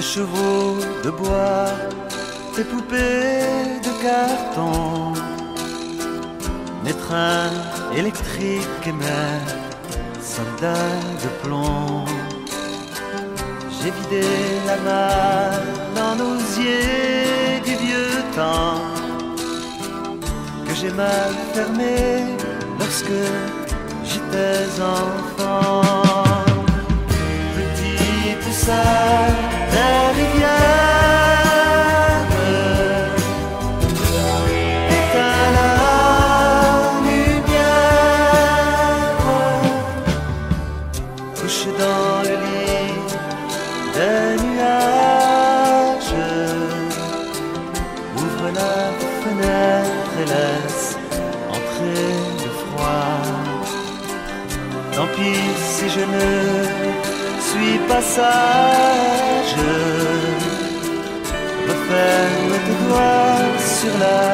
tes chevaux de bois, tes poupées de carton, mes trains électriques et mes soldats de plomb. J'ai vidé la malle dans l'osier du vieux temps que j'ai mal fermé lorsque j'étais enfant. Petit poussard d'un rivière, dans le lit d'un nuage, ouvre la fenêtre et laisse entrer le froid. Tant pis si je ne suis pas sage, referme tes doigts sur la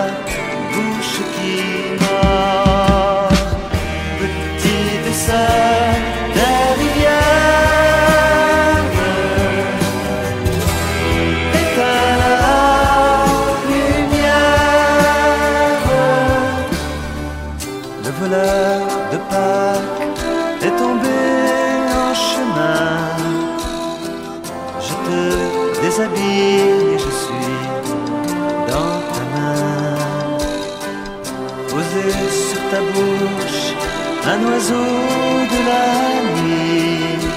bouche qui mord. Petite sœur des rivières, le voleur de Pâques est tombé en chemin. Je te déshabille et je suis dans ta main. Posé sur ta bouche, un oiseau de la nuit,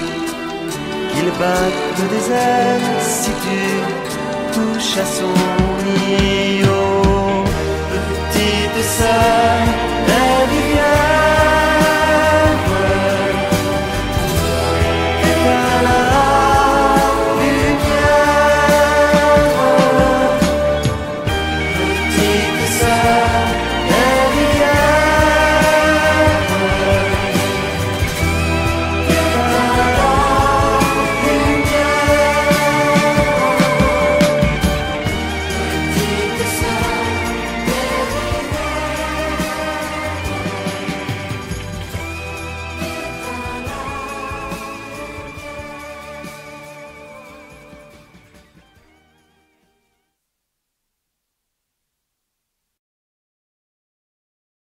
qu'il batte des ailes si tu touches à son nid. Oh, petite sœur,